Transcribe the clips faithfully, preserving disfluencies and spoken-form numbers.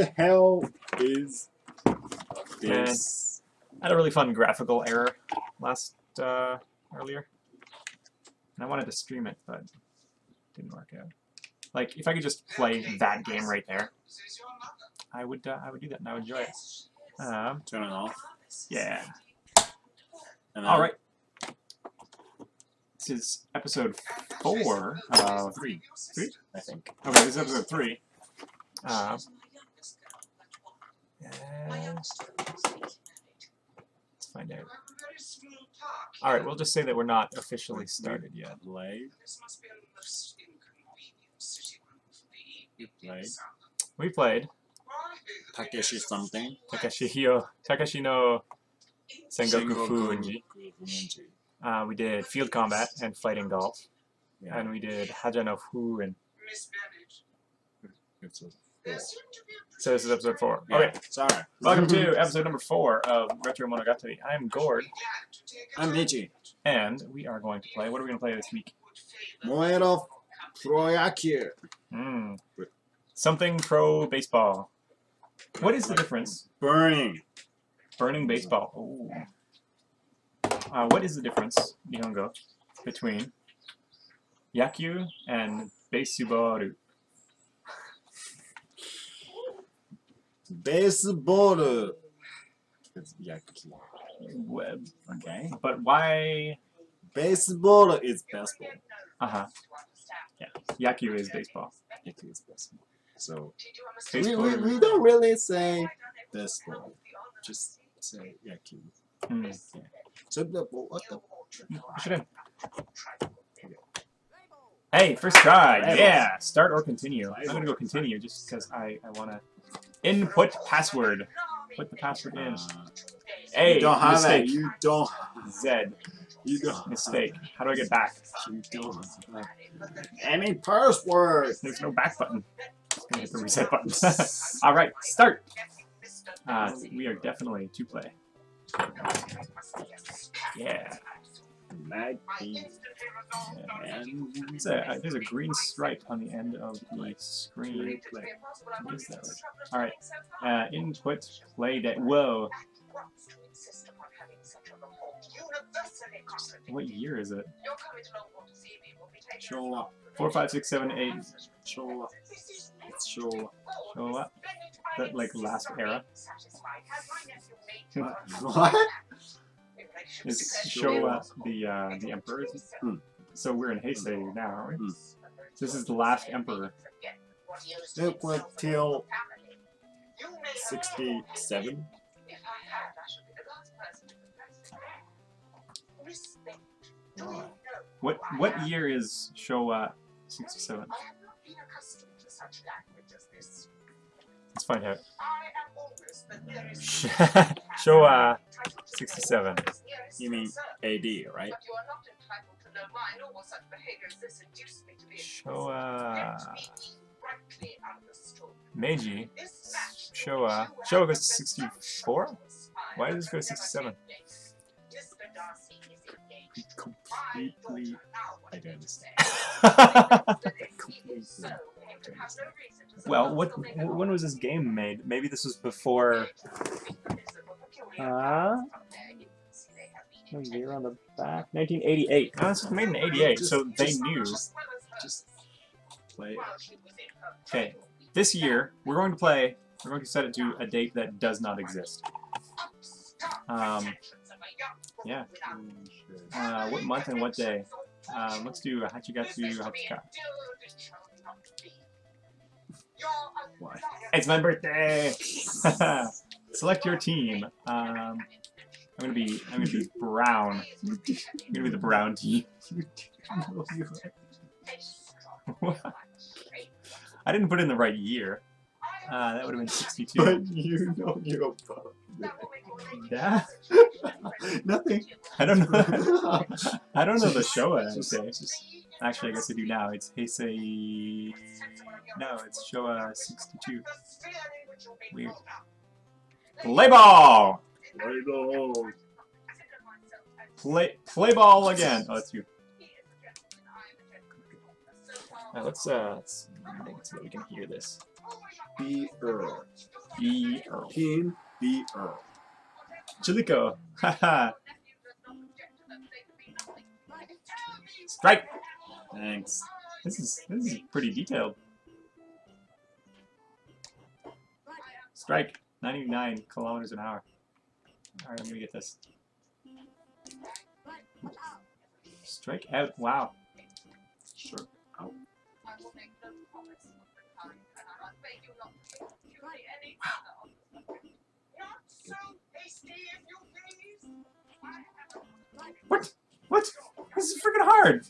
the hell is this? I had a really fun graphical error last uh, earlier, and I wanted to stream it, but it didn't work out. Like, if I could just play that game right there, I would uh, I would do that, and I would enjoy it. Um, Turn it off. Yeah. And all right. This is episode four of three. Three, I think. Okay, this is episode three. Um, and let's find out. All right, we'll just say that we're not officially started yet. Play. We played. We played. Takeshi something. Takeshi Takeshi no sengoku Fuji. Uh, we did Field Combat and Fighting Golf. Yeah. And we did haja no fu and... So this is episode four. Yeah. Okay, sorry. Welcome to episode number four of Retro Monogatari. I'm Gord. I'm Meiji. And we are going to play... What are we going to play this week? Moero Proyaki. Mm. Something pro baseball. What is the difference? Burning. Burning baseball. Ooh. Uh, what is the difference, Nihongo, between Yakyu and Beisuboru? Beisuboru. It's Yakyu. Web. Okay. But why? Baseball is baseball. Uh huh. Yeah. Yakyu is baseball. Yakyu is baseball. So we, we, we don't really say baseball. Just say Yakyu. Mm. Yeah. So the, what the? Should've... Hey, first try! Yeah! Start or continue. I'm gonna go continue just because I, I wanna... Input password! Put the password in. Hey, you don't mistake. Have it. You don't... Z. You don't... Mistake. How do I get back? You don't... Any password! There's no back button. I'm gonna hit the reset button. Alright, start! Uh, we are definitely to play. Yeah. Mag yeah. There's, a, there's a green stripe on the end of the screen. What is that? Alright. Uh, input play deck. Whoa. What year is it? Showa. four, five, six, seven, eight. Showa. It's Showa. Showa. That, like, last era. What? It's Showa, the, uh, the emperor. Hmm. So we're in Heisei now, aren't we? Hmm. This is the last emperor. It went till sixty-seven. Wow. What, what year is Showa sixty-seven? Let's find out. Showa sixty-seven. You mean A D, right? Showa... Meiji. Showa... Showa goes to sixty-four? Why does this go to sixty-seven? Completely... I don't understand. Completely... Well, what, when was this game made? Maybe this was before... Uh, maybe around the back? nineteen eighty-eight. No, this was made in eighty-eight, so they knew. Just play. Okay, this year, we're going to play... We're going to set it to a date that does not exist. Um, yeah. Uh, what month and what day? Um, let's do Hachigatsu Hachika. Why? It's my birthday! Select your team. Um, I'm gonna be I'm gonna be brown. I'm gonna be the brown team. I didn't put in the right year. Uh, that would have been sixty-two. But you know you're brown. Yeah. Nothing. I don't know. I don't know the show. I would say. Actually, I guess I do now. It's Heisei... No, it's Showa sixty-two. Weird. Play ball! Play ball! Play, play ball again! Oh, that's you. Now, let's, uh, let's I think it's so we can hear this. B-er. B-er. King B-er. Chiliko. Haha. Strike! Thanks. This is this is pretty detailed. Strike. ninety-nine kilometers an hour. Alright, I'm gonna get this. Strike out. Wow. Sure. Oh. Wow. What? What? This is freaking hard!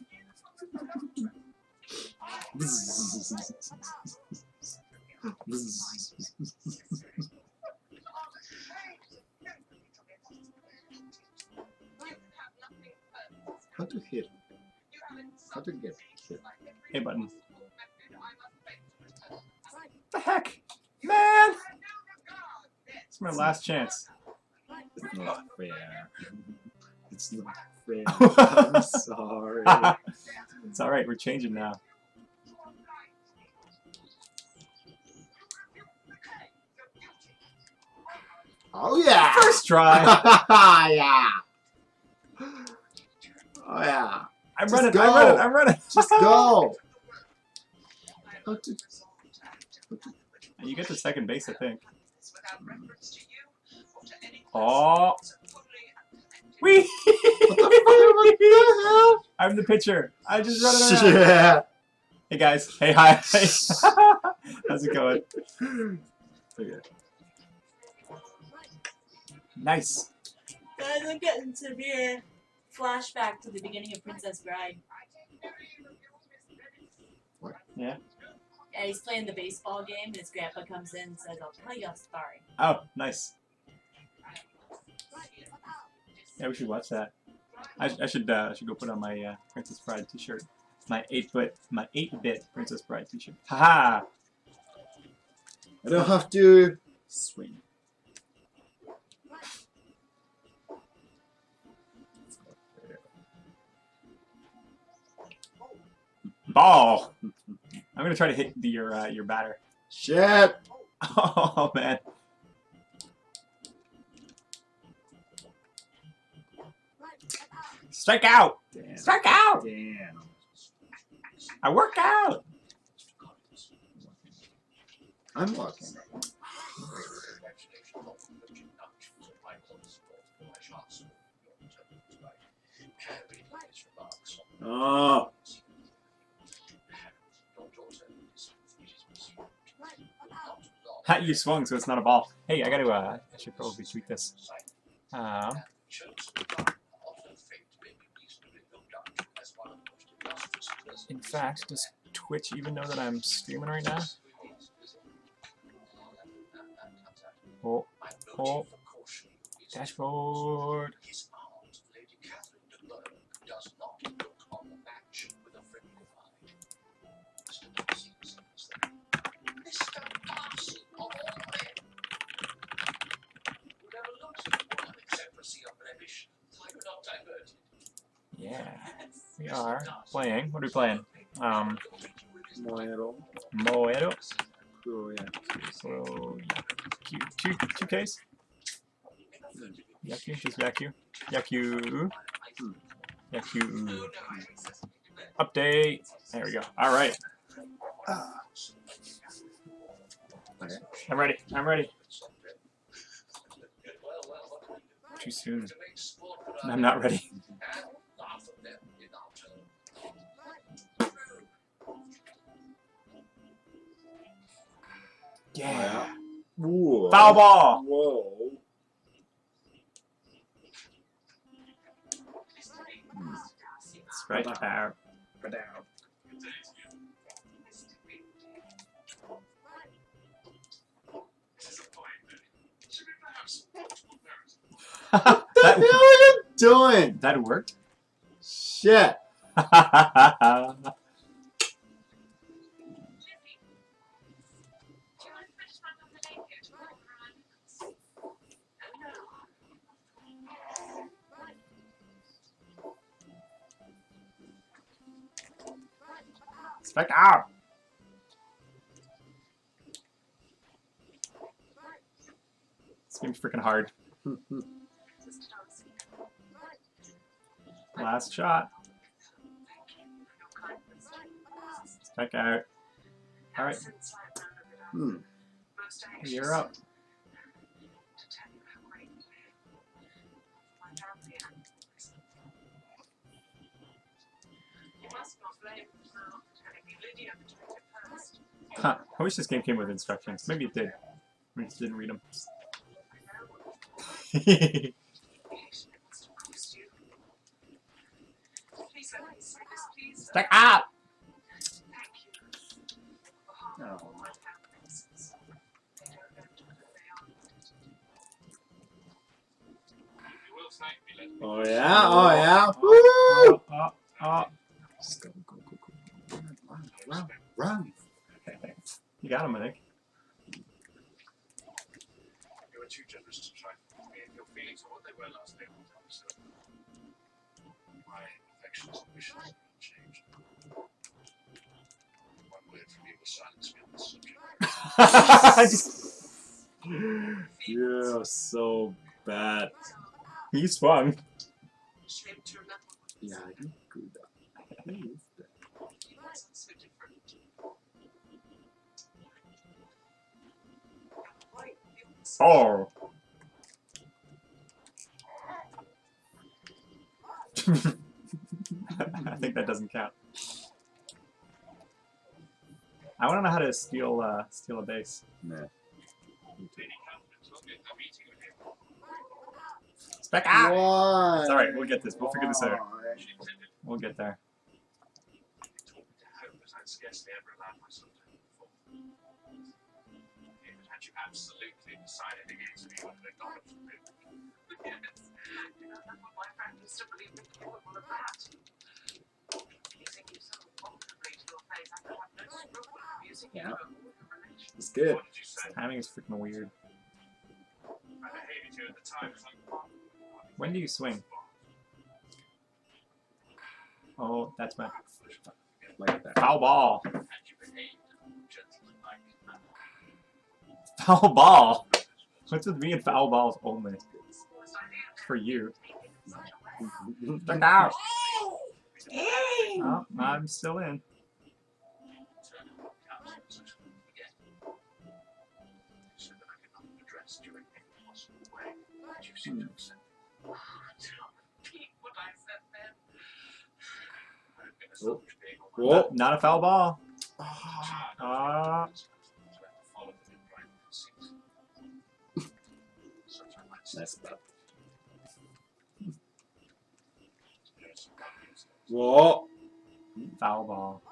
How to hear? How to get here? A button. What the heck? Man! It's my last chance. It's not fair. It's not fair. I'm sorry. It's alright, we're changing now. Oh yeah! First try! Yeah! Oh yeah! I'm Just running, go. I'm running, I'm running! Just go! Oh, you get the second base, I think. Oh! Wee! What the fuck? I'm the pitcher. I just run around. Yeah. Hey guys. Hey, hi. Hey. How's it going? Okay. Nice. Guys, I'm getting severe flashback to the beginning of Princess Bride. What? Yeah. Yeah, he's playing the baseball game, and his grandpa comes in and says, "I'll tell you a story." Oh, nice. Yeah, we should watch that. I, I should uh, I should go put on my uh, Princess Bride T-shirt, my eight-bit my eight-bit Princess Bride T-shirt. Haha! I don't have to swing. Ball. I'm gonna try to hit the, your uh, your batter. Shit! Oh man. Strike out! Damn. Strike out! Damn. I work out! I'm walking. Oh. Hat you swung, so it's not a ball. Hey, I gotta, uh, I should probably tweet this. Uh, In fact, does Twitch even know that I'm streaming right now? Oh, oh, dashboard. Yeah, we are playing. What are we playing? Um, Moero. Moero. Oh, yeah. So, two, two Ks? Yaku, just Yaku. Yaku. Yaku. Update. There we go. All right. I'm ready. I'm ready. Too soon. I'm not ready. Yeah. Whoa. Foul ball. Whoa. Mm. Strike out. What the hell are you doing? That worked? Shit. Strike out! working freaking hard. Last shot. Back out. All right. Hmm. You're up. Huh. I wish this game came with instructions. Maybe it did. We just didn't read them. Stack up! Oh. Oh yeah, oh yeah. Woo! Oh, oh, oh. Run, run, run. You got him, I think. You were too generous to try to be in your feelings or what they were last day. My affections and wishes have not changed. One word from you will silence me on this subject. You're so bad. He swung. Yeah, you good. Oh. I think that doesn't count. I want to know how to steal uh, steal a base. Nah. Back out! Why? It's alright, we'll get this. We'll figure this out. We'll get there. Yeah. It's good. The timing is freaking weird. I hated you at the time. When do you swing? Oh, that's my... Like that. Foul ball! Foul ball! What's with me and foul balls only? For you. Look out! Oh, I'm still in. Hmm. Oh, what I said then. Whoa. Not, not a foul ball. Uh, nice spot. Whoa. Foul ball.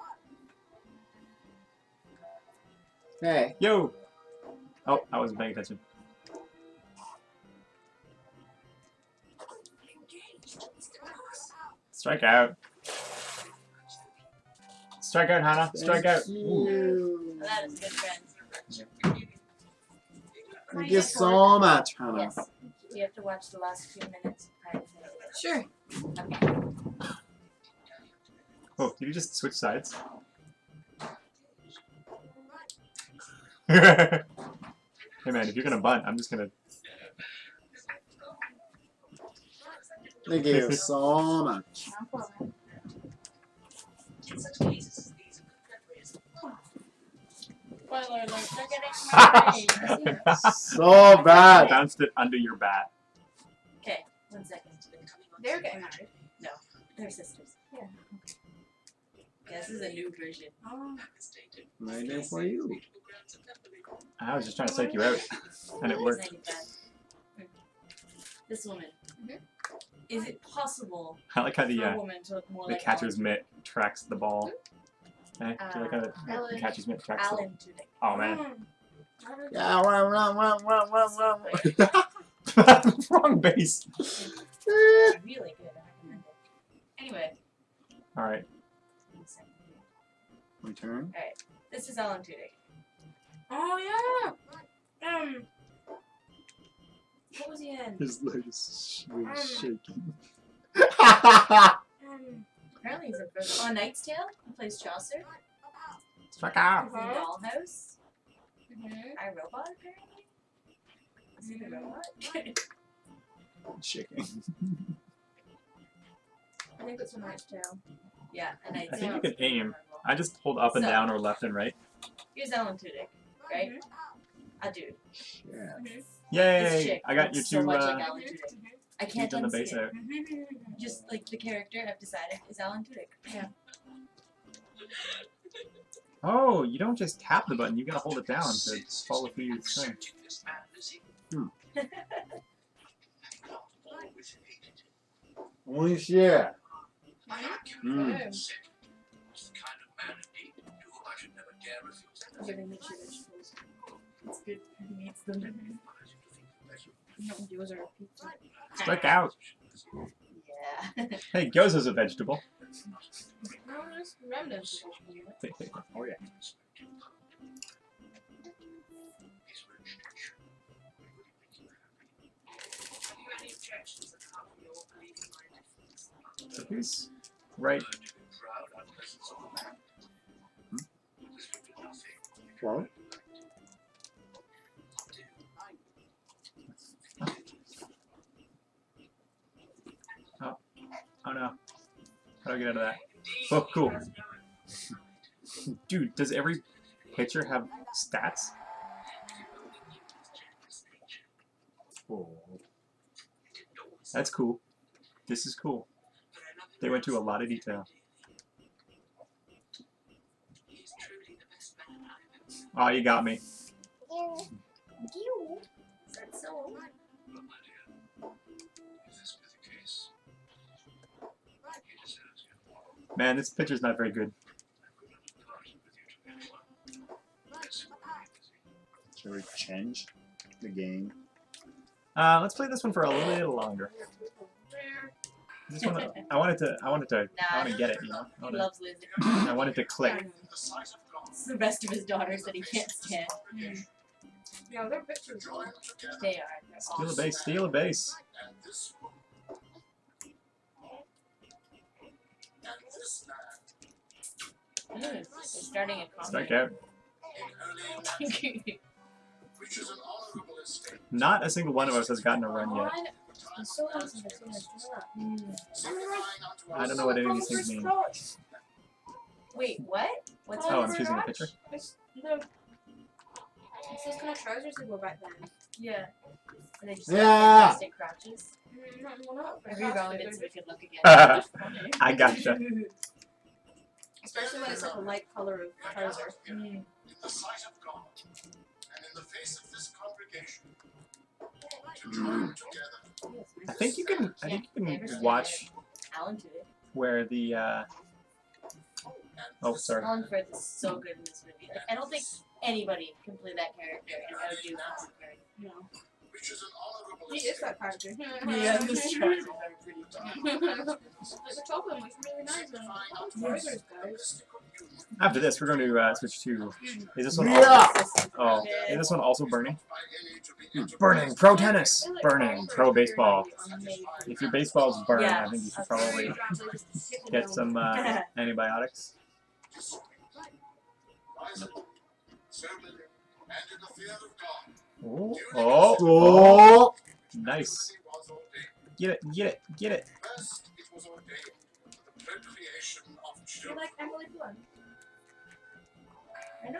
Hey. Yo. Oh, I wasn't paying attention. Strike out. Strike out, Hannah. Strike out. Ooh. Well, that is good friends. Thank you so much, Hannah. Yes. Do you have to watch the last few minutes? Sure. Okay. Oh, did you just switch sides? Hey man, if you're gonna bunt, I'm just gonna... Thank you so much. So bad. Bounced it under your bat. Okay, one second. They're getting married. No, they're sisters. Yeah. This is a new version. Oh. My name for you. I was just trying to psych you out, and it worked. This woman. Mm-hmm. Is it possible? I like how the uh, the like catcher's mitt tracks the ball. Okay. Uh, do you like how the, Alan, the catcher's mitt tracks Alan the ball? Oh man! Yeah, run, run, run, run, run, run. Wrong base. Really good. I recommend it. Anyway. All right. My turn. All right. This is Alan Tudyk. Oh yeah. Um. What was he in? His leg is really um, shaking. um, apparently he's a person. On A Knight's Tale, he plays Chaucer. He's in Dollhouse. Mm-hmm. I, Robot, apparently. Chicken. I think it's a Knight's Tale. Yeah, a Knight's Tale. I think you can aim. I just hold up and so, down or left and right. Here's Alan Tudyk, right? I do. Yeah. Yay! I got your two. So much uh, like Alan Tudyk. I can't unsee the base it. Out. Just like the character I've decided is Alan Tudyk. Yeah. Oh, you don't just tap the button. You gotta hold it down to follow through your thing. Hmm. One share. Mm. It's good. He eats them. Gyoza are pizza. Strike out. Yeah. Hey, gyoza's a vegetable. Oh yeah. So who's right? Hmm? What? Oh. Oh no. How do I get out of that? Oh, cool. Dude, does every pitcher have stats? Oh. That's cool. This is cool. They went to a lot of detail. Oh, you got me. Man, this picture's not very good. Should we change the game? Uh, let's play this one for a little longer. This one, I wanted to, I wanted to, nah, I want to get it, you know? I, he loves Liz. I wanted to click. It's the rest of his daughters that he can't stand. Mm. Yeah, they're pictures. They are. Steal a base, steal a base. Ooh, they're starting a comedy. Strike out. Not a single one of us has gotten a run yet. I don't know what any of these things mean. Wait, what? What's oh, I'm choosing a picture? It's those kind of trousers that go back then. Yeah. And they just yeah. Like, crouches. Every round it's a good look again. Uh, I gotcha. Especially when it's like a light color of trouser. Mm. In the sight of God, and in the face of this congregation, to join together. I think you can. I think you can watch where the. Uh... Oh, sorry. Alan Firth is so good in this movie. Like, I don't think anybody can play that character and how to do that. No. He is that character. Yeah, this character. The top one was really nice. Brothers, guys. After this, we're going to uh, switch to. Is this one? Also, oh, is this one also burning? Burning pro tennis, burning pro baseball. If your baseballs burn, I think you should probably get some uh, antibiotics. Oh, oh, oh! Nice. Get it, get it, get it. You like Emily Blunt? I know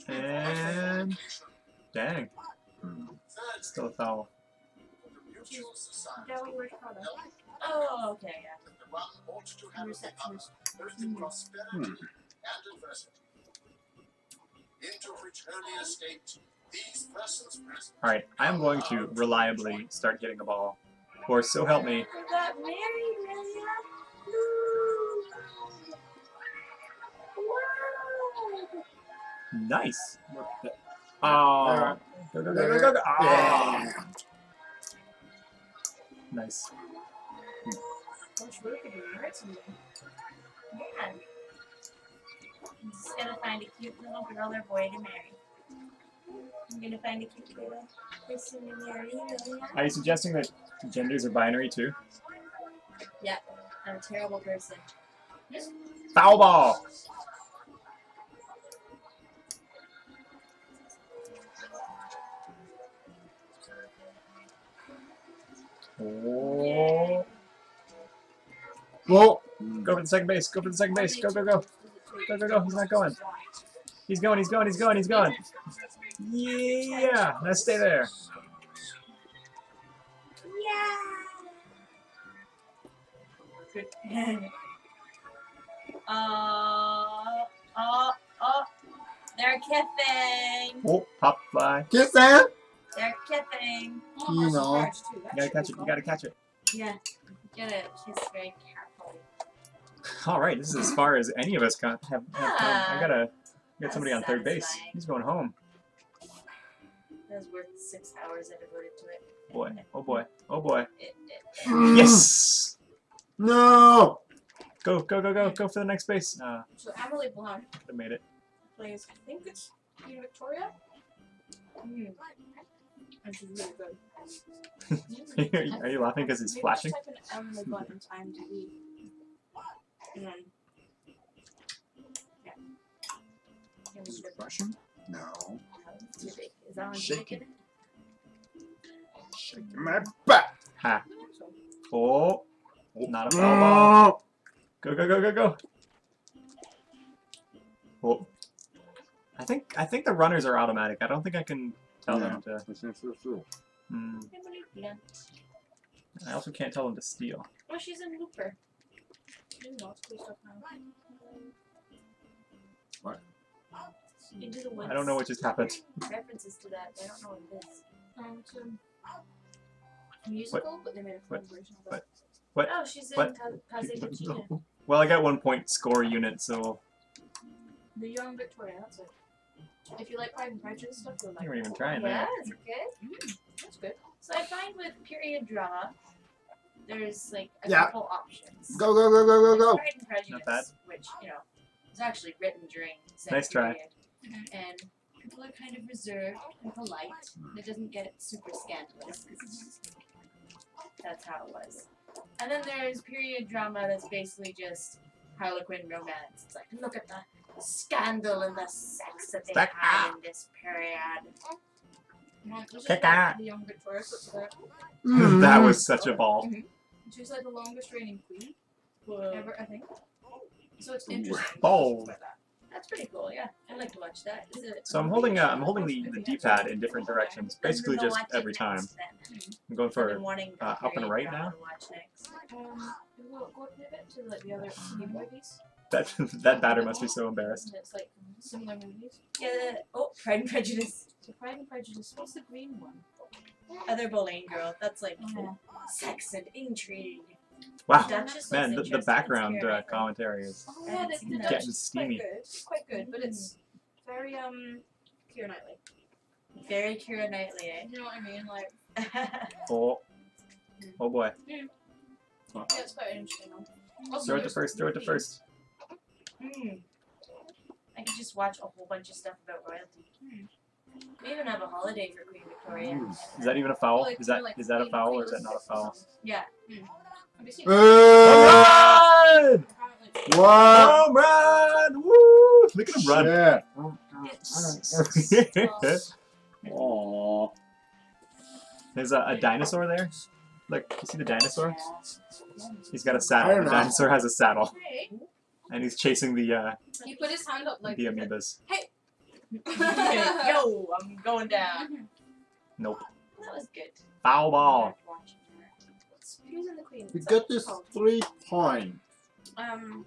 the name. Uh, and... Dang. Still a foul. Oh, okay, yeah. Hmm. Alright, I'm going to reliably start getting a ball. Or so help me. Nice. Oh. Go, go, go, go, go, go. Oh. Nice. Hmm. I'm just gonna find a cute little girl or boy to marry. I'm gonna find a cute little person to marry. Are you suggesting that genders are binary too? Yeah, I'm a terrible person. Foul ball! Whoa. Whoa. Go for the second base. Go for the second base. Go, go, go. Go, go, go. He's not going. He's going. He's going. He's going. He's going. Yeah. Let's stay there. Yeah. Uh, oh, oh, they're kissing. Oh, pop fly. Kiss them. They're kissing. You know. You gotta catch it. You gotta catch it. Yeah. You gotta kiss very carefully. Alright, this is as far as any of us got. Have, have ah, I gotta get somebody on third base. Like... He's going home. That was worth six hours I devoted to it. Boy. Oh boy. Oh boy. It, it, it. Yes! No! Go, go, go, go, go for the next base. Uh, so Emily Blunt could have made it. Plays, I think it's Queen Victoria. Mm. And she's really good. are, you, are you laughing because it's flashing? Just type in Emily Blunt in time to eat. And then, yeah. Is it flashing? No. no Is that one shaking? Shaking my butt. Ha. Oh. Not a foul ball. Go, go, go, go, go. Oh. I think I think the runners are automatic. I don't think I can tell yeah. them to... Hmm. Yeah. I also can't tell them to steal. Oh, she's in Looper. What? Into the Woods. I don't know what just happened. References to that. I don't know what it is. Um, so, a musical, what? But they made a film version of it. What? Oh, she's in what? Taishikan. Well, I got one point score unit, so... The Young Victoria, that's it. If you like Pride and Prejudice stuff, you'll like it. You weren't even trying that. Yeah, that's good. Mm, that's good. So I find with period drama, there's like a yeah. couple options. Go, go, go, go, go, go! Pride and Prejudice, which, you know, was actually written during the nice period. Try. And people are kind of reserved and polite. Mm. It doesn't get super scandalous, because that's how it was. And then there's period drama that's basically just Harlequin romance. It's like, look at the scandal and the sex that they had in this period. That was such a ball. Mm-hmm. She's like the longest reigning queen ever, I think. So it's interesting. Ball. That's pretty cool, yeah. I'd like to watch that. Is it so I'm holding uh, I'm holding the, the D-pad in different directions, basically just every time. Next, I'm going for uh, up and right now. Um, we'll go pivot to like, the other movies. That that batter must be so embarrassed. It's like similar movies. Yeah. Oh, Pride and Prejudice. So Pride and Prejudice. What's the green one? Other Boleyn Girl. That's like yeah. sex and intrigue. Wow, man, the, the background uh, commentary is oh, yeah, the, the getting is steamy. It's quite, quite good, but it's very, um, Keira Knightley. Very Keira Knightley, eh? You know what I mean? Like... oh. Oh, boy. Mm. Oh. Yeah, it's quite interesting. Also, throw it to first, throw it to first. Mm. I could just watch a whole bunch of stuff about royalty. Mm. We even have a holiday for Queen Victoria. Mm. Is that even a foul? Is that is that a foul or is that not a foul? Yeah. Mm. Run! Home run! Woo! Look at him run. Yeah. There's a, a dinosaur there. Look, you see the dinosaur? He's got a saddle. The dinosaur has a saddle. And he's chasing the uh he put his hand up like the amoebas. Hey! Yo, I'm going down. Nope. That was good. Foul ball. We got this three point. Um,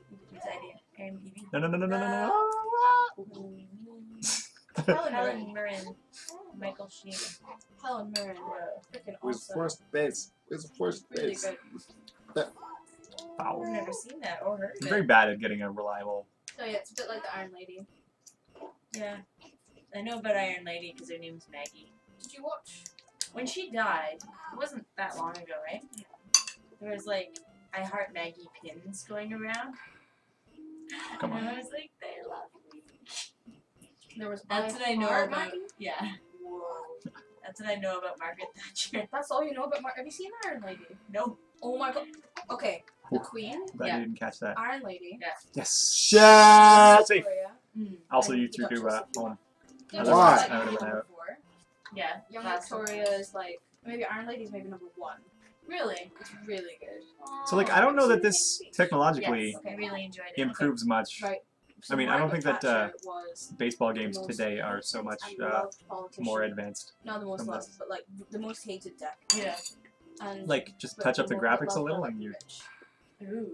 no, no, no, no, no, no, no. Helen Mirren, Michael Sheen. Helen Mirren. With first base. With first base. I've never seen that or heard of it. Very bad at getting a reliable. So yeah, it's a bit like the Iron Lady. Yeah, I know about Iron Lady because her name's Maggie. Did you watch? When she died, it wasn't that long ago, right? There was like, I Heart Maggie pins going around. Come on. And I was like, they love me. There was That's what I know about Maggie? Yeah. Whoa. That's what I know about Margaret Thatcher. That's all you know about Margaret? Have you seen Iron Lady? No. Oh my god. Okay. The Queen? Glad yeah. you didn't catch that. Iron Lady. Yeah. Yes. Shit! Safe. Mm. Also, you two do uh, home. Why? I would have went out. Yeah. Young Victoria is like, maybe Iron Lady's maybe number one. Really, it's really good. So like, I don't know that this technologically yes. okay, really enjoyed it. improves okay. much. Right. So I mean, Margaret I don't think that uh, baseball games today are so much uh, more advanced. Not the most loved, but like the most hated deck. Yeah. And like just touch up the graphics a little, and you. Ooh.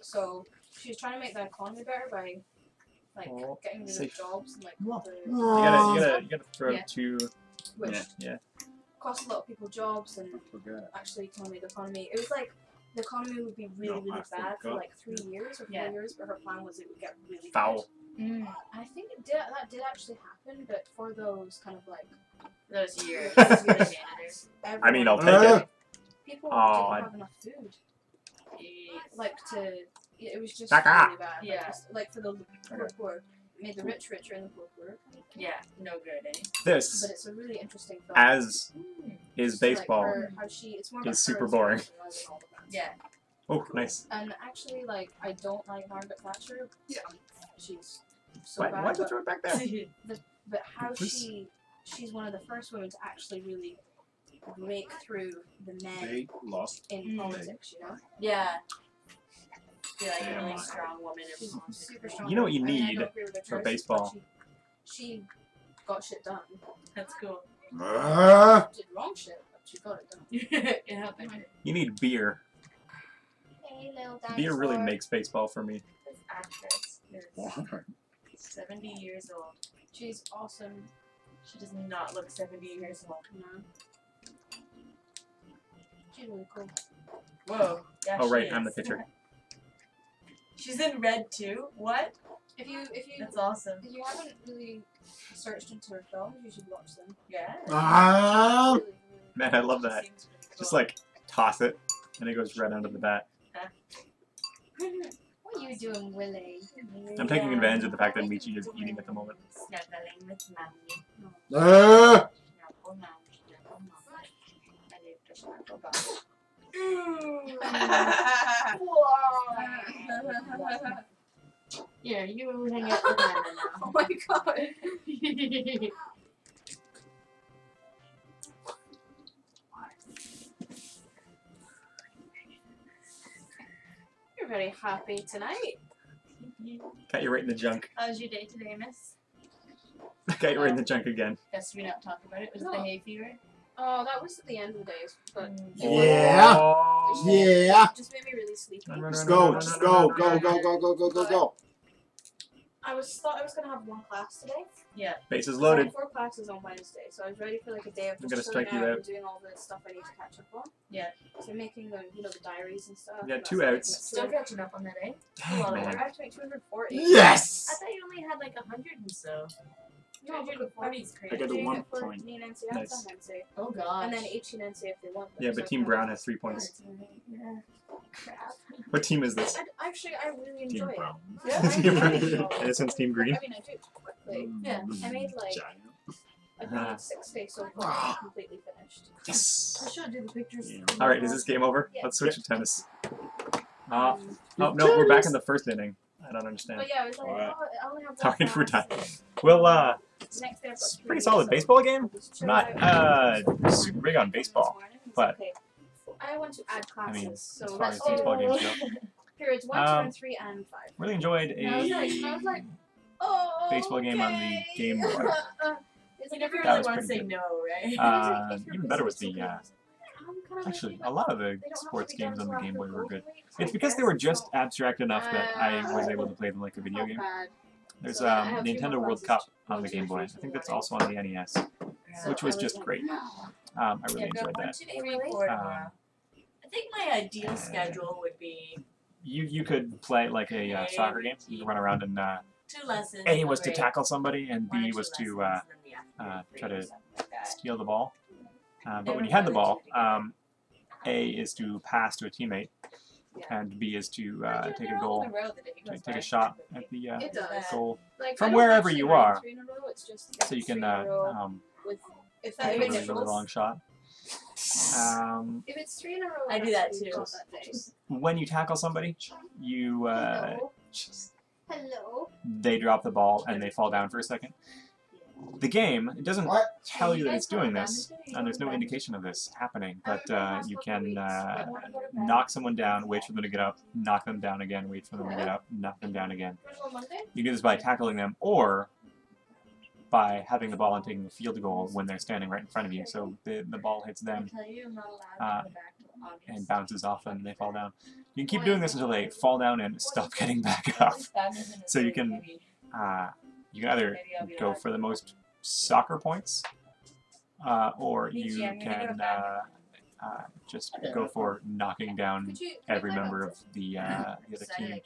So she's trying to make the economy better by like oh, getting rid of jobs and like. The, you gotta, you gotta, you gotta throw yeah. two. Which yeah. yeah. cost a lot of people jobs and actually economy the economy. It was like. The economy would be really, really bad for like three years or four yeah. years, but her plan was it would get really foul. Mm. I think it did. That did actually happen, but for those kind of like those years, years everyone, I mean, I'll take uh, it. People oh, didn't have enough food. Geez. Like to, it was just really bad. Yeah, like, just, like for the poor, poor. It made the rich richer and the poor poorer. Yeah, no good. Any. This, but it's a really interesting film. As mm. is baseball. Like her, how she, it's one of it's super boring. Yeah. Oh, nice. And actually, like, I don't like Margaret Thatcher. Yeah. She's so Wait, bad. Why'd you throw it back there? the, but how she, she's one of the first women to actually really break through the men they lost in mm. politics, you know? Yeah. Be like yeah. a really strong woman. She's super strong. You know what you need I mean, for choices, baseball? She, she got shit done. That's cool. Uh, she did wrong shit, but she got it done. It happened. You need beer. Beer really makes baseball for me. This actress is seventy years old. She's awesome. She does not look seventy years old. No. She's really cool. Whoa. Yeah, oh right, is. I'm the pitcher. She's in red too. What? If you, if you, that's awesome. If you haven't really searched into her films, you should watch them. Yeah. Ah! Really, really Man, I love that. Really cool. Just like toss it, and it goes right under the bat. What are you doing, Willie? I'm taking yeah. advantage of the fact that Michi is eating at the moment. Snuggling with Mammy. Yeah, you hang out with Mammy now. Oh my god. You're very happy tonight. Got you right in the junk. How's your day today, miss? Got you um, right in the junk again. Guess we not talk about it. Was no. it the hay fever? Oh, that was at the end of the day. But yeah! Was, yeah! It just, it just made me really sleepy. Run, run, just go, run, just run, go, run, go, run, go, go, go, go, go, go, go. I was thought I was going to have one class today. Yeah. Base is loaded. I had four classes on Wednesday, so I was ready for like a day of just going out and doing all the stuff I need to catch up on. Yeah. So making the, you know, the diaries and stuff. Yeah, two outs. Still catching up on that, eh? Dang, oh, man. I have to make two hundred forty. Yes! I thought you only had like one hundred and so. No, one forty is crazy. I got a one point. Nice. Oh god. And then eighteen N C if they want. Yeah, but Team Brown has three points. Yeah. Crap. What team is this? I, actually, I really enjoy it. Yeah, Team Brown. And this one's Team Green. I mean, I do quickly. Yeah. I made like. I think uh, six days so far. I'm completely finished. Yes. I should do the pictures. Yeah. All right, is this game over? Yeah. Let's switch to tennis. Uh, oh no, we're back in the first inning. I don't understand. But yeah, I was like, right. oh, I only have one. Alright, we're done. Well, uh, Next it's a pretty solid baseball game. I'm not uh, super big on baseball, but I want to add classes. I mean, so as far as baseball games go. Periods one, um, two, and three, and five. Really enjoyed a I was like, I was like, oh, baseball game okay. on the Game Boy. It's like everyone really wants to say no, right? Uh, like, even better was the. Uh, Actually, a lot of the sports games on the Game Boy were good. It's because they were just abstract enough that I was able to play them like a video game. There's a um, Nintendo World Cup on the Game Boy. I think that's also on the N E S, which was just great. Um, I really enjoyed that. Um, I think my ideal schedule would be... You you could play like a uh, soccer game. You could run around and... Uh, A was to tackle somebody, and B was to uh, uh, try to steal the ball. Uh, but when you had the ball, um, A is to pass to a teammate, and B is to uh, take a goal, take, take a shot at the uh, goal from wherever you are. So you can uh, um, take a really long shot. Um, if it's three in a row, I do that too. When you tackle somebody, you uh, hello, they drop the ball and they fall down for a second. the game, it doesn't what? tell you that it's doing this, and there's no indication of this happening, but uh, you can uh, knock someone down, wait for them to get up, knock them down again, wait for them to get up, knock them down again. You do this by tackling them, or by having the ball and taking the field goal when they're standing right in front of you, so the, the ball hits them uh, and bounces off them and they fall down. You can keep doing this until they fall down and stop getting back up. So you can uh, you can either go for the most soccer points, uh, or you can uh, uh, just go for knocking down every member of the, uh, the other team.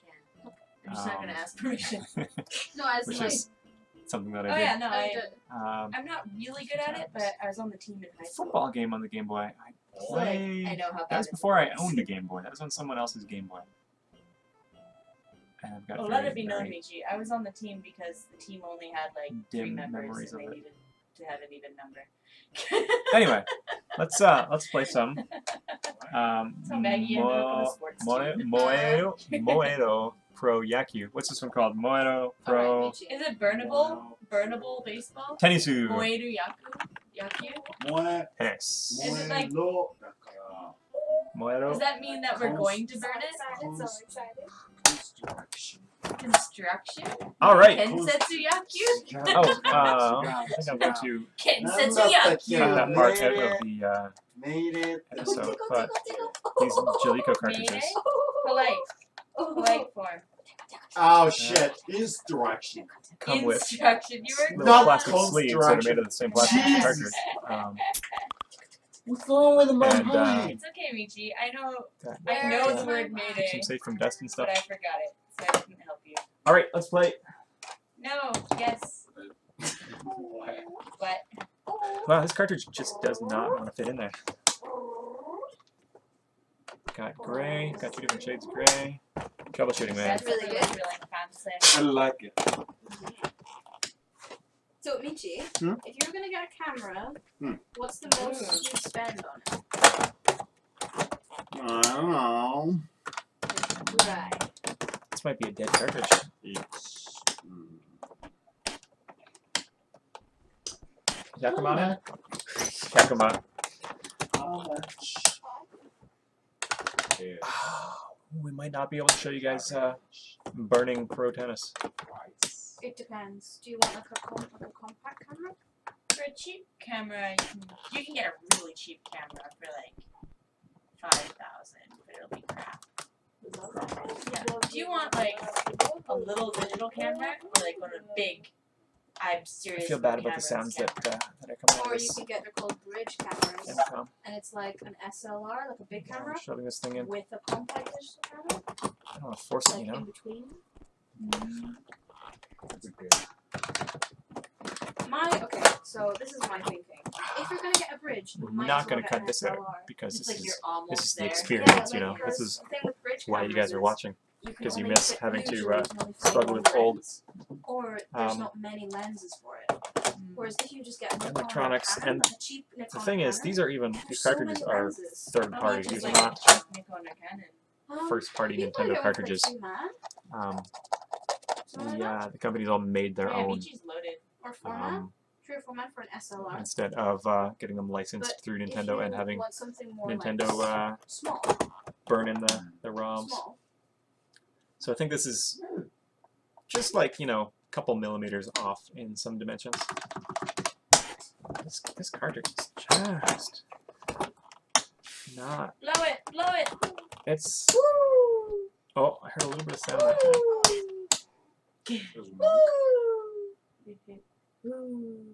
I'm just not going to ask permission. No, as like... Something that I oh, did. Yeah, no, I, um, I'm not really good at it, but I was on the team in high school. Football game on the Game Boy. I played. I know how bad that was before I owned a Game Boy. That was on someone else's Game Boy. And I've got well, very, let it be known, Meiji. I was on the team because the team only had like three members, and they needed to have an even number. Anyway, let's uh, let's play some. Um, so Maggie mo and the sports team. Moero, Moero. Pro Yaku. What's this one called? Moero Pro... Right, is it Burnable? Burnable Baseball? Tennisu. Moeru Yaku? Yaku? Moe... Yes. Is it like... Moero... Does that mean that we're going to burn it? I'm so excited. Construction. Construction? Alright. Kensetsu Yaku? Oh, uh, I think I'm going to... Kensetsu Yaku! Cut that part out of the, uh... episode, but... These Jellico cartridges. Polite. Light form. Oh shit! Instruction. Come Instruction. With you were little plastic sleeves that are made of the same plastic cartridge. Um, What's wrong with my and, uh, It's okay, Michi. I know. I know the word Mayday. Keep safe from dust and stuff. But I forgot it, so I couldn't help you. All right, let's play. No. Yes. What? Wow, this cartridge just does not want to fit in there. Got gray. Got two different shades of gray. Troubleshooting, man. That's really good. Really fancy. I like it. So, Michi, hmm? if you were gonna get a camera, hmm. what's the most mm. you spend on it? I don't know. Right. This might be a dead cartridge. It's. Jacomana. Jacomana. How much? Yeah. We might not be able to show you guys uh, burning pro tennis. It depends. Do you want like a, comp like a compact camera? For a cheap camera, you can, you can get a really cheap camera for like five thousand dollars, but it'll be crap. Yeah. Do you want like a little digital camera or like one of the big? I'm serious. I feel bad about the sounds that, uh, that are coming out. Or you can get, they're called bridge cameras. Camcom. And it's like an S L R, like a big camera. I'm shoving this thing in. With a compact digital camera. I don't want to force like it, you know? In between. Mm. That's good. My, okay, so this is my thinking. If you're going to get a bridge, we're not going to cut this out because this, like is, this is the experience, yeah, like you know? This is why you guys are watching. Because you, you miss having to uh, struggle with old. Or there's um, not many lenses for it. Mm. Whereas if you just get electronics and the, cheap the thing is, these are even these so cartridges are third party. These are not um, first party Nintendo cartridges. Um, yeah, the companies all made their yeah, own. Or format. Um, True format for an S L R. Instead of uh, getting them licensed but through Nintendo and having Nintendo like uh, small. burn in the the ROMs. Small. So I think this is just like, you know, a couple millimeters off in some dimensions. This, this cartridge is just not... Blow it! Blow it! It's... Woo! Oh, I heard a little bit of sound like that. Woo! Woo!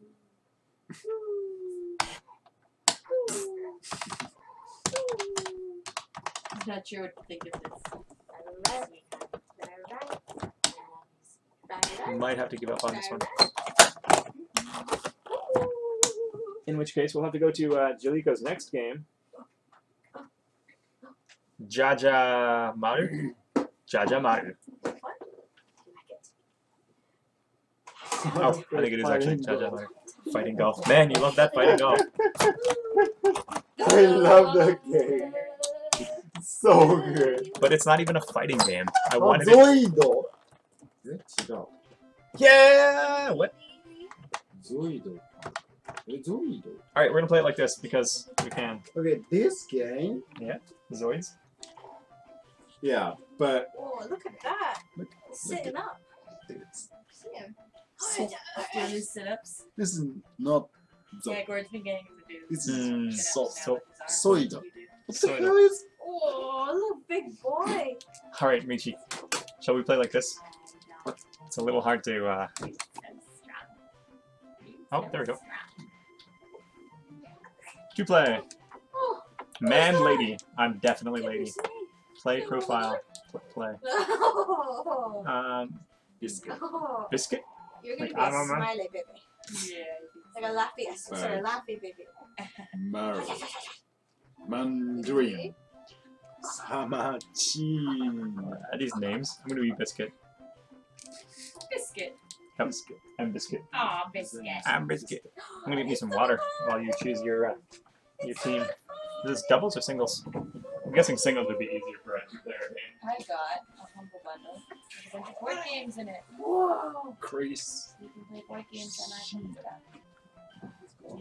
I'm not sure what to think of this. I love it. We might have to give up on this one. In which case, we'll have to go to uh, Jellico's next game. Jajamaru. Jajamaru. What? Oh, I think it is actually Jajamaru. Fighting Golf. Man, you love that Fighting Golf. I love that game. It's so good. But it's not even a fighting game. I wanted it. Yeah! What? Zoido. Zoido. All right, we're gonna play it like this because we can. Okay, this game. Yeah. Zoids. Yeah, but. Oh, look at that! Look, sitting look at, up. Dude, it's yeah. So after these sit-ups. This is not. Zop. Yeah, Gord's been getting to do. This is mm. so so soido. What the hell is? Oh, little big boy. All right, Michi, shall we play like this? What? It's a little hard to. Uh... Oh, there we go. To play. Oh, Man, lady. I'm definitely lady. Play profile. Play. No. Um, biscuit. No. Biscuit. You're gonna like, be a I smiley know. baby. Yeah. Like a laffy, sorry, a laffy baby. Mara. Mandarin. Samachin. These names. I'm gonna be biscuit. Biscuit. Yep. Biscuit. I'm biscuit. Aw, biscuit. I'm biscuit. I'm gonna give you some water while you choose your uh, your team. Is this doubles or singles? I'm guessing singles would be easier for us. I got a humble bundle. There's a bunch of board games in it. Whoa! Crease. You can play board games and I can do that. That's cool.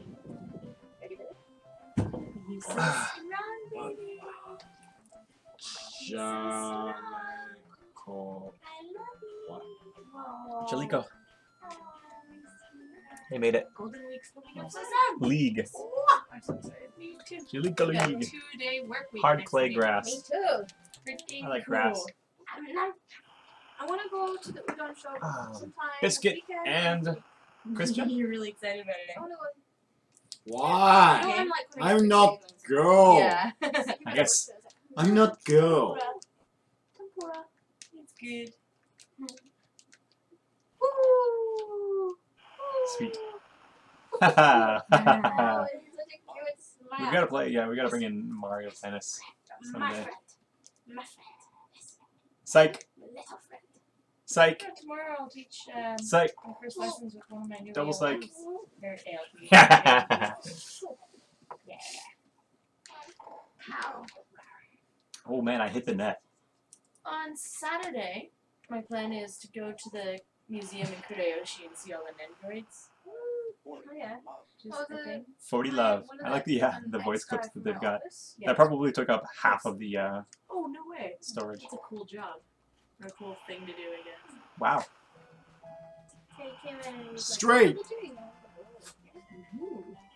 Ready, baby? You says, run, baby. Jaliko. I love you. Jaliko. They made it. Golden Week's coming up so soon. League. I'm so excited. Me too. Jaliko League. Two-day work week. Hard clay week. Grass. Me too. Freaking I like cool. grass. I mean, I, I want to go to the udon shop um, sometime. Biscuit and Christian. You're really excited about it. I want to go. Why? Yeah. I'm, like, I'm not girl. Yeah. I guess I'm not girl. Tempura. It's good. Woo! Sweet. Haha. Wow, we gotta play. Yeah, we gotta bring in Mario Tennis someday. My friend. My friend. Psych. Psych. Tomorrow I'll teach um, psych. My first lessons with one of my new double psych. They're yeah. Oh man, I hit the net. On Saturday, my plan is to go to the museum in Kudayoshi and see all the Nendoroids. Oh yeah. Oh, the forty love. I like the uh, the voice clips that they've got. Yeah. That probably took up half of the uh oh no way. Storage. It's a cool job. Or a cool thing to do, I guess. Wow. Straight.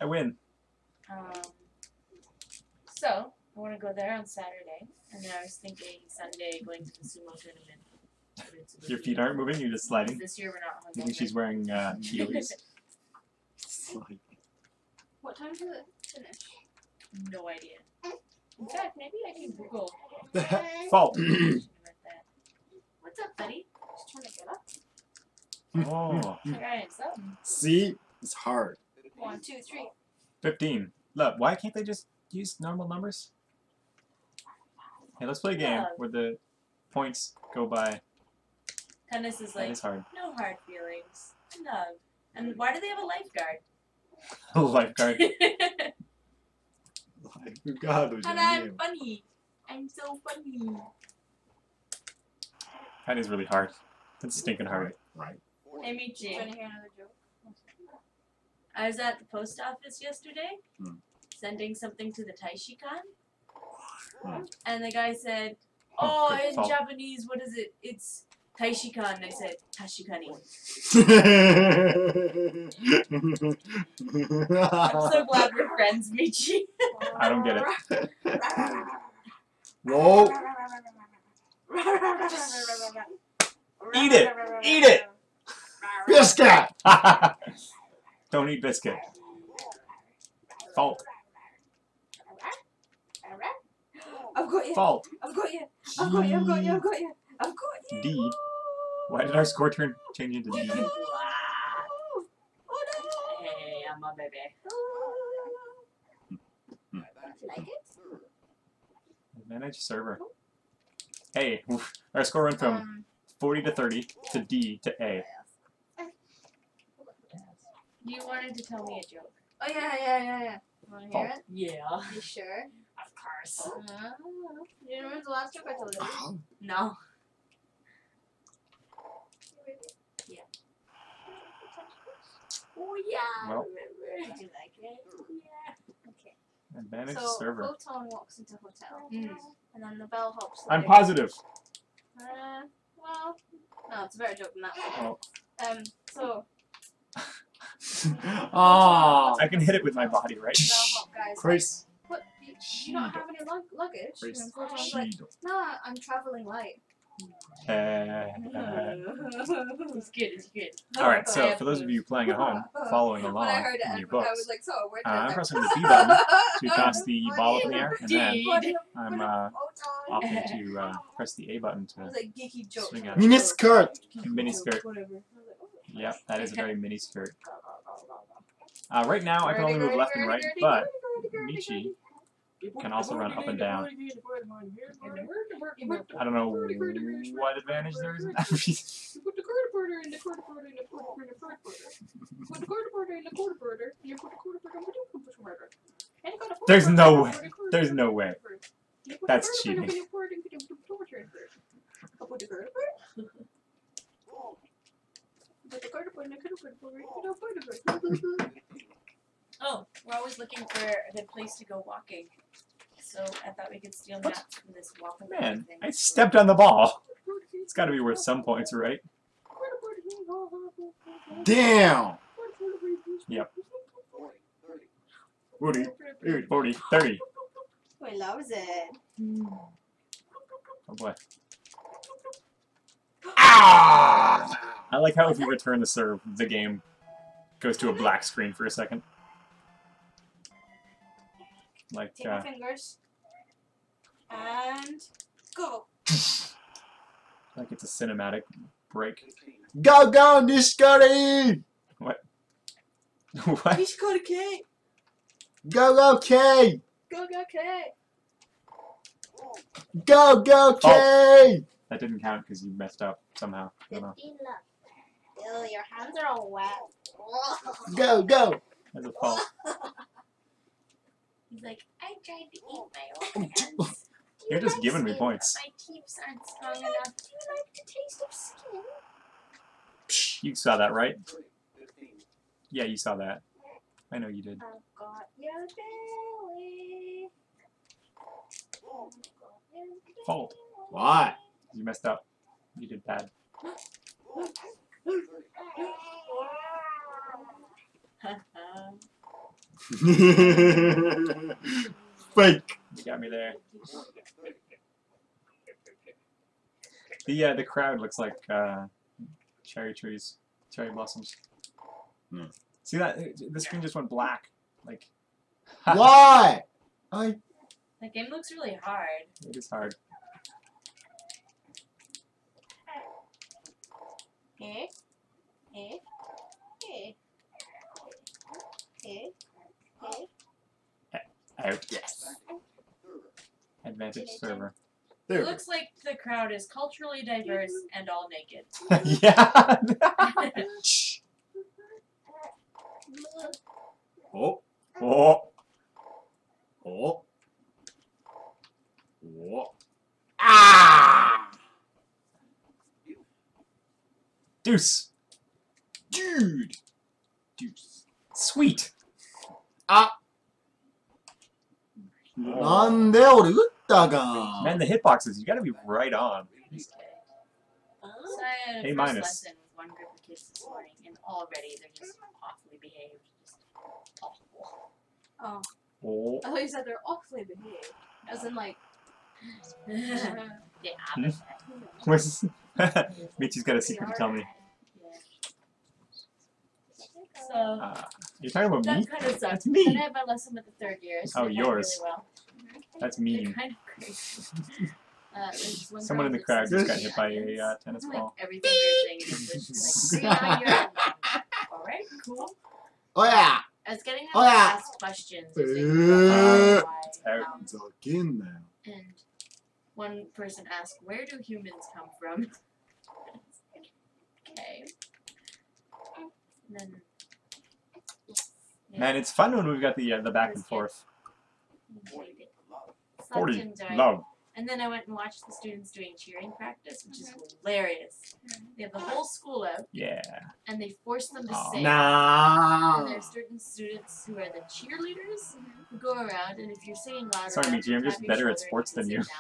I win. Um so I wanna go there on Saturday and then I was thinking Sunday going to the sumo tournament. Your feet aren't moving, you're just sliding. This year we're not hungover. You think she's wearing uh heelys? What time does it finish? No idea. In fact, maybe I can Google. The heck? Fault. What's up, buddy? Just trying to get up. Oh. Alright, so. See? It's hard. One, two, three. Fifteen. Look, why can't they just use normal numbers? Hey, let's play a game where the points go by. Tennis is like, hard. No hard feelings. Love. And why do they have a lifeguard? A lifeguard. Lifeguard. And I'm funny. I'm so funny. That is really hard. That's stinking hard. Right. Hey, Michi. Do you want to hear another joke? I was at the post office yesterday, hmm. sending something to the Taishikan, hmm. and the guy said, "Oh, oh in fault. Japanese, what is it? It's." Taishikan, I said, Tashikani. I'm so glad we're friends, Michi. I don't get it. No. Eat it! Eat it! Biscuit! Don't eat biscuit. Fault. I've got you. Fault. I've got you. I've got you. I've got you. I've got you. I've got you. D. Why did our score turn change into D? Oh no! Oh no! Hey, I'm a baby. Mm-hmm. Like it? Manage server. Hey, our score went from um, forty to thirty to D to A. You wanted to tell me a joke. Oh yeah, yeah, yeah, yeah. Want to hear oh. it? Yeah. You sure? Of course. Uh, you remember the last joke I told you? Uh-huh. No. Oh yeah, well, I remember. I do like it. Yeah. Okay. Advantage so, server. So Photon walks into hotel, mm. and then the bell hops. I'm there. Positive. Uh, well, no, it's a better joke than that. Oh. Um, so. Oh, I can hit it with my body, right? Chris. Like, what? Do you, do you not have any lug luggage? And Photon's like, nah, I'm traveling light. Uh, uh, it's good, it's good. Alright, so for those of you playing at home, following along when I heard it, in your books, I was like, so, where did uh, I'm pressing the B button to toss the ball up in the air, and then I'm uh, opting to uh, press the A button to swing out. Miniskirt! Miniskirt. Yep, that is a very miniskirt. Uh, right now, I can only move left and right, but Michi can also run up and down. I don't know what advantage there is in that piece. Put the quarter border in the quarter border in the quarter border in the quarter border. Put the quarter border in the quarter border. You put the quarter border in the quarter border. There's no way. There's no way. That's cheating. Oh, we're always looking for a good place to go walking. So I thought we could steal maps from this walking thing. Man, I stepped on the ball. It's got to be worth some points, right? Damn! Yep. forty, thirty. He loves it. Oh boy. Ah! I like how if you return the serve, the game goes to a black screen for a second. Like, take uh, your fingers and go. Like it's a cinematic break. Go, go, Nishikori! What? What? Nishikori K! Go, go, K! Go, go, K! Go, go, K! Oh, that didn't count because you messed up somehow. I don't know. Ew, your hands are all wet. Go, go! That's a fault. He's like, I tried to eat my own hands. You You're just giving me points. My teeps aren't strong enough. Do you like the taste of skin? Psh, you saw that, right? Yeah, you saw that. I know you did. I've got your belly. Oh, fault. Why? You messed up. You did bad. Fake. You got me there. The uh, the crowd looks like uh, cherry trees, cherry blossoms. Mm. See that? The screen just went black. Like. Why? I. That game looks really hard. It is hard. Hey. Hey. Hey. Hey. Out. Yes. Advantage server. There. It looks like the crowd is culturally diverse and all naked. Yeah. Oh. Oh. Oh. Oh. Ah. Deuce. Dude. Deuce. Sweet. Ah. Oh. Man, the hitboxes, you gotta be right on. So I had a first lesson with one group of kids this morning, and already they're just awfully behaved. Just awful. Oh. Oh. I thought you said they're awfully behaved. As in, like. Yeah. Michi's got a secret to tell me. So, uh, you're talking about that me? That kind of sucks. Me. Then I have a lesson with the third years. So oh, yours. Really well. That's mean. Kind of crazy. Uh, someone in the crowd just got hit by a uh, tennis ball. Like everything we were saying in English. Like, see how you're alone. All right, cool. Oh yeah. I was getting them to ask questions. Like, uh, how, it's all again now. And one person asked, "Where do humans come from?" Okay. And then, yeah. Man, it's fun when we've got the uh, the back and forth. Forty love. And then I went and watched the students doing cheering practice, which mm-hmm. is hilarious. Mm-hmm. They have the whole school out. Yeah. And they force them to oh, sing. Nah. And there are certain students who are the cheerleaders mm-hmm. who go around, and if you're singing louder, sorry, Meiji, I'm just better at sports than you. So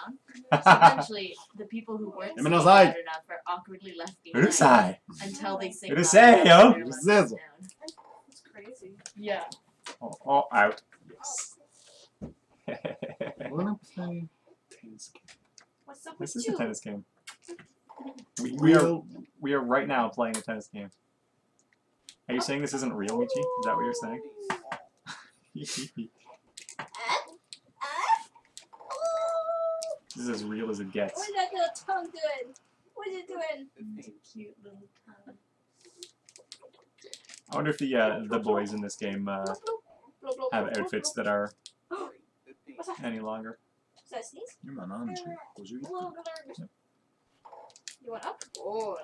eventually, the people who weren't singing loud enough are awkwardly left behind until they sing loud enough. It's crazy. Yeah. All, all out. Yes. I want to play tennis game. What's up with this you? This is a tennis game. We, we are we are right now playing a tennis game. Are you saying this isn't real, Michi? Is that what you're saying? This is as real as it gets. What is that little tongue doing? What is it doing? It's a cute little tongue. I wonder if the uh, the boys in this game uh, have outfits that are any longer. Is that a sneeze? You want up? Oh,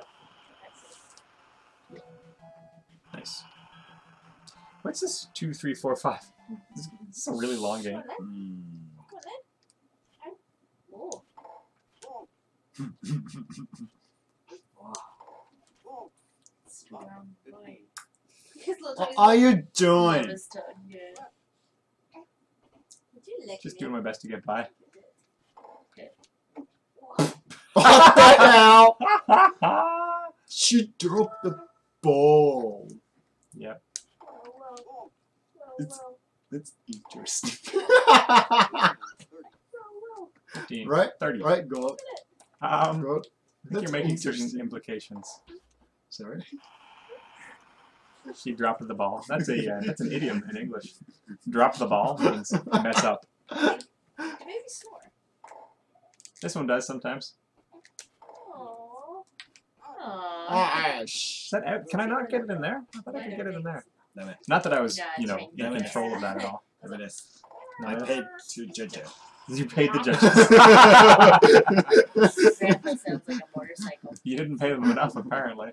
nice. What's this? Two, three, four, five. This is a really long game. What are you doing? Just doing my best to get by. What the hell? She dropped the ball. Yep. It's, it's interesting. fifteen, right? thirty. Right, go up. Um, go up. I think you're making certain implications. Sorry? She dropped the ball. That's a uh, that's an idiom in English. Drop the ball means mess up. It made me snore. This one does sometimes. Aww. Aww. Is that out? Can I not get it in there? I thought I could get it in there. Not that I was, you know, in control of that at all. It is. No, I paid to judge it. You paid the judges. Exactly. Sounds like a motorcycle. You didn't pay them enough, apparently.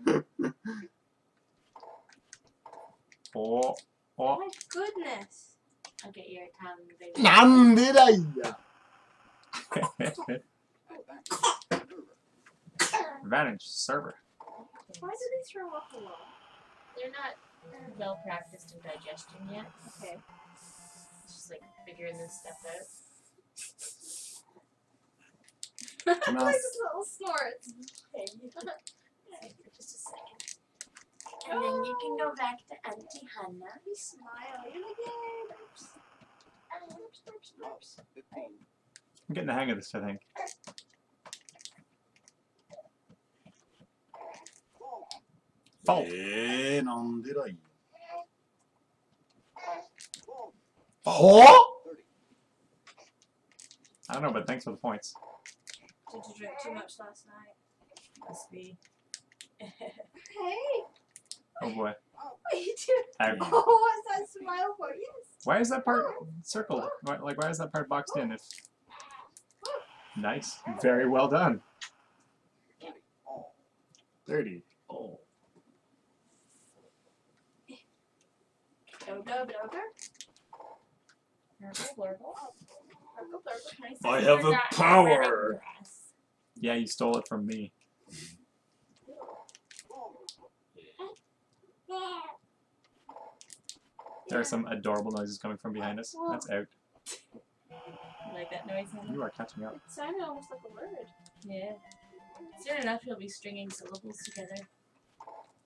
Oh, oh. Oh my goodness! I'll get your tongue. Nam did I? Advantage server. Why do they throw up a lot? They're not well practiced in digestion yet. Okay. It's just like figuring this stuff out. It's like this little snort. Okay. For just a second. And then you can go back to Auntie Hannah. You smile. You're like, yay! Oops. Oops, oops, oops. I'm getting the hang of this, I think. Fault. Oh! I don't know, but thanks for the points. Did you drink too much last night? Must be. Hey! Oh boy. What are you doing? I mean, oh, what's that smile for? Yes. Why is that part circled? Why, like, why is that part boxed in? If... Nice. Very well done. thirty. Oh. I have a power! Yeah, you stole it from me. There are some adorable noises coming from behind us. Whoa. That's out. You like that noise? Huh? You are catching up. It sounded almost like a word. Yeah. Soon enough, you'll be stringing syllables together.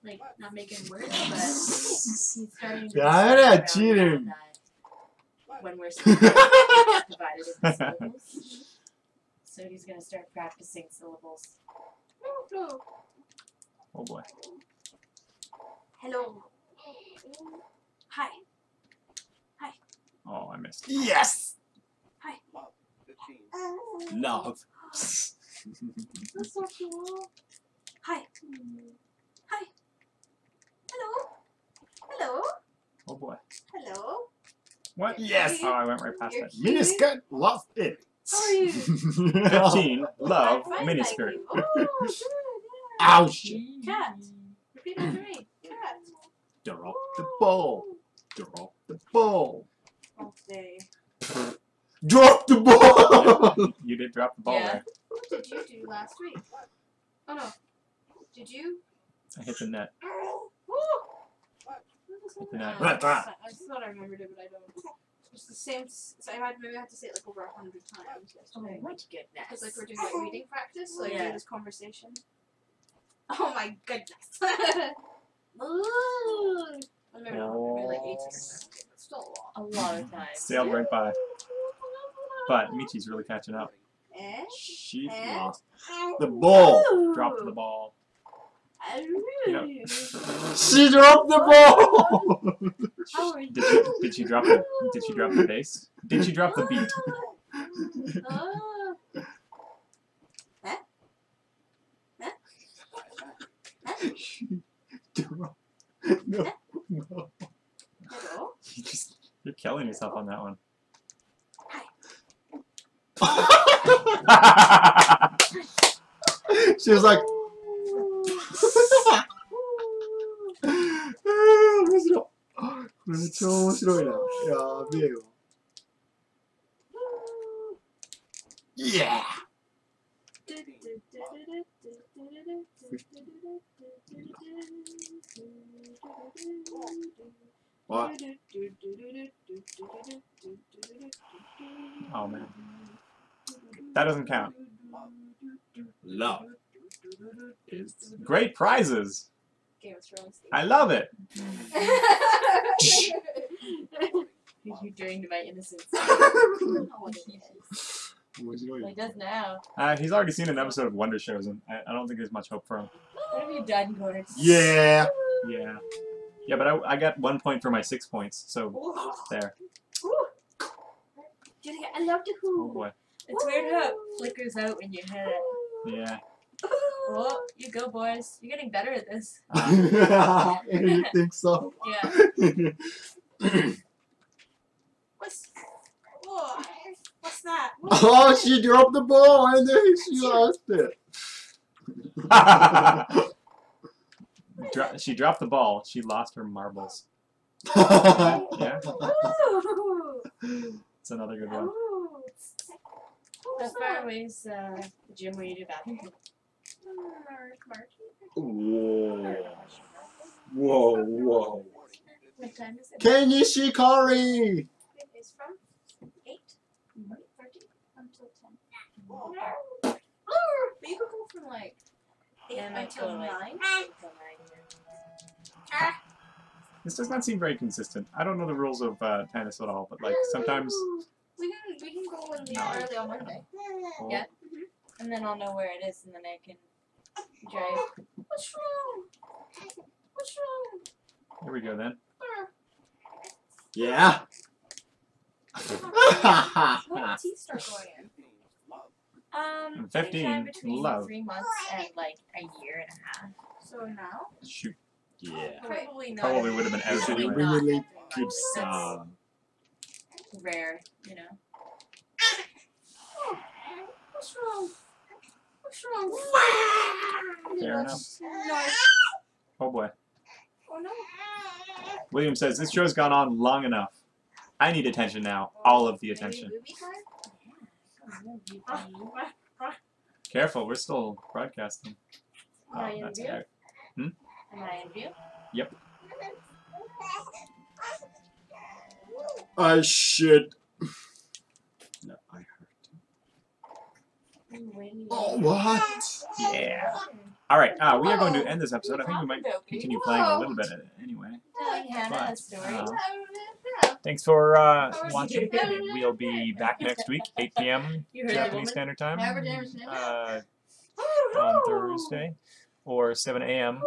Like, not making words, but he's starting to. I'm not cheating! When we're divided into syllables. So he's going to start practicing syllables. Oh boy. Hello. Hi. Hi. Oh, I missed. Yes! Hi. Love. That's so cool. Hi. Hi. Hello. Hello. Oh boy. Hello. What? Yes! Oh, I went right past that. Miniskirt, love it. How are you? fifteen, love, miniskirt. Oh, good. Yeah. Ow, shit. Cat. Repeat after me. Cat. Drop the ball. Drop the ball. Okay. Drop the ball! You, you did drop the ball yeah. there. What did you do last week? Oh no. Did you? I hit the net. Oh! Hit the net. I, just, I just thought I remembered it, but I don't. It's the same. So I had maybe I had to say it like over a hundred times. Yesterday. Oh my goodness! Because like we're doing like reading practice, so like yeah. doing this conversation. Oh my goodness! Ooh! I remember oh. like eighteen or seventeen. It's still a lot. A lot of times. Sailed right by. But Michi's really catching up. Eh? She's eh? lost. The ball Ooh. dropped the ball. Yep. She dropped the ball. did, she, did she drop the? Did she drop the bass? Did she drop the beat? Huh? Huh? She dropped. No, no. Hello? You just, you're killing yourself on that one. She was like.超面白いな。やべえよ。Yeah! What? Oh man. That doesn't count. Love is great prizes. I love it. What are you doing to my innocence? He does now. Uh, he's already seen an episode of Wonder Shows, and I, I don't think there's much hope for him. What have you done, Gordon? Yeah. Yeah. Yeah, but I, I got one point for my six points, so Ooh. there. Ooh. I love the who. Oh boy. It's Ooh. weird how it flickers out when you hit it. Yeah. Well, you go, boys. You're getting better at this. You think so? Yeah. What's, oh, what's that? What's oh, that? She dropped the ball and then she lost it. Dro she dropped the ball. She lost her marbles. Yeah. It's another good one. How far away is uh, the gym where you do badminton? Whoa. Whoa, whoa. What time is it? Ken Nishikori! It is from eight thirty until ten. Whoa. But you could go from like eight yeah, until nine. nine. Ah. This does not seem very consistent. I don't know the rules of uh, tennis at all, but like sometimes. We can, we can go in the no, early on Monday. Cool. Yeah. And then I'll know where it is, and then I can drive. What's wrong? What's wrong? Here we go, then. Yeah. What does he start going in? Um, fifteen. Love. Three months and like a year and a half. So now? Shoot. Yeah. Probably not. Probably would have been out anyway. Really keeps um. rare, you know. Oh, what's wrong? What's wrong? Fair enough. Oh boy. Oh no. William says this show's gone on long enough. I need attention now. All of the attention. Careful, we're still broadcasting. Am I in view? Hmm? Am I in view? Yep. I should. No, I hurt. Oh, what? Yeah. All right. Uh, we are going to end this episode. I think we might continue playing a little bit anyway. But, uh, thanks for uh, watching. We'll be back next week, eight P M Japanese Standard Time, uh, on Thursday, or seven A M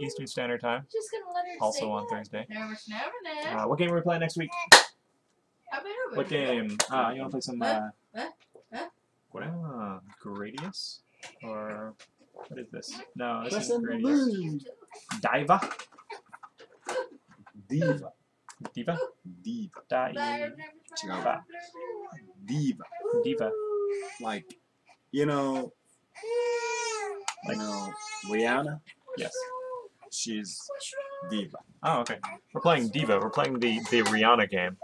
Eastern Standard Time, just gonna let her also on that. Thursday. Never, never, never. Uh, what game are we playing next week? What game? Uh, you want to play some uh, uh, Gradius? Or what is this? No, this isn't Gradius. Daiva? Diva. Diva? Diva. Daiva. Diva. Diva. Diva. Like, you know... Like, you know, Rihanna? Yes. She's Diva. Oh, okay. We're playing Diva. We're playing the, the Rihanna game.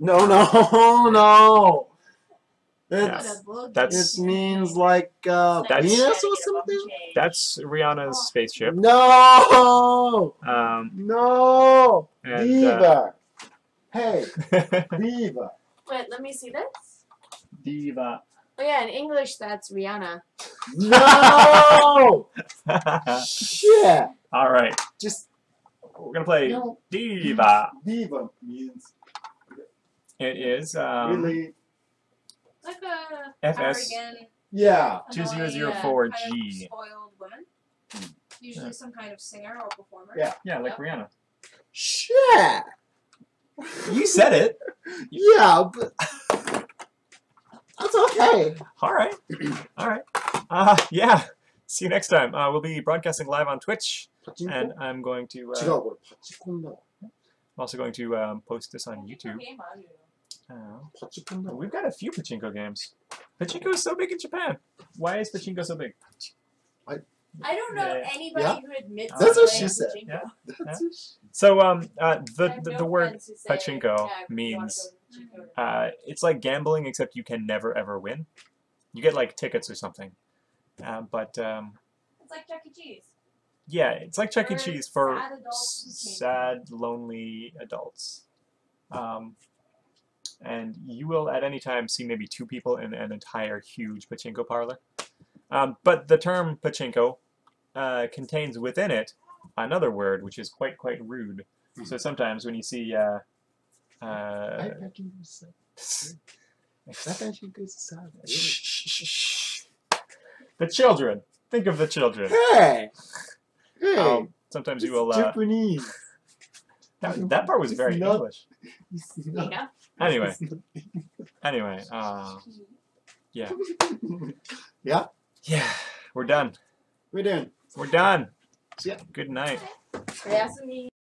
No, no, no. It's, yeah. That's it means like uh, Venus or something. That's Rihanna's oh. spaceship. No. Um. No. And, Diva. Uh, hey. Diva. Wait, let me see this. Diva. Oh yeah, in English that's Rihanna. No. Shit. All right. Just. We're gonna play no. Diva. Diva means. It is. Um, really. Like a F S yeah two thousand four G. Spoiled women, usually yeah. some kind of singer or performer. Yeah, yeah, like yep. Rihanna. Shit, you said it. Yeah, but that's okay. All right, all right. Uh, yeah. See you next time. Uh, we'll be broadcasting live on Twitch, Pachinko? And I'm going to. Uh, I'm also going to um, post this on YouTube. Oh. We've got a few pachinko games. Pachinko is so big in Japan. Why is pachinko so big? I, I don't know yeah. anybody yeah. who admits that's what she said. Yeah. That's yeah. So um, uh, the the, no the word pachinko yeah, means pachinko. Uh, it's like gambling except you can never ever win. You get like tickets or something. Uh, but um, it's like Chuck E. Cheese. Yeah, it's like Chuck E. Cheese for sad, sad lonely adults. Um. And you will at any time see maybe two people in an entire huge pachinko parlor. Um, but the term pachinko uh, contains within it another word which is quite, quite rude. Mm-hmm. So sometimes when you see... Uh, uh, the children. Think of the children. Hey! Hey! Um, sometimes you will... Uh, Japanese. That, that part was very it's English. Not, not, anyway, anyway, uh, yeah, yeah, yeah. We're done. We're done. We're done. Yeah. Good night.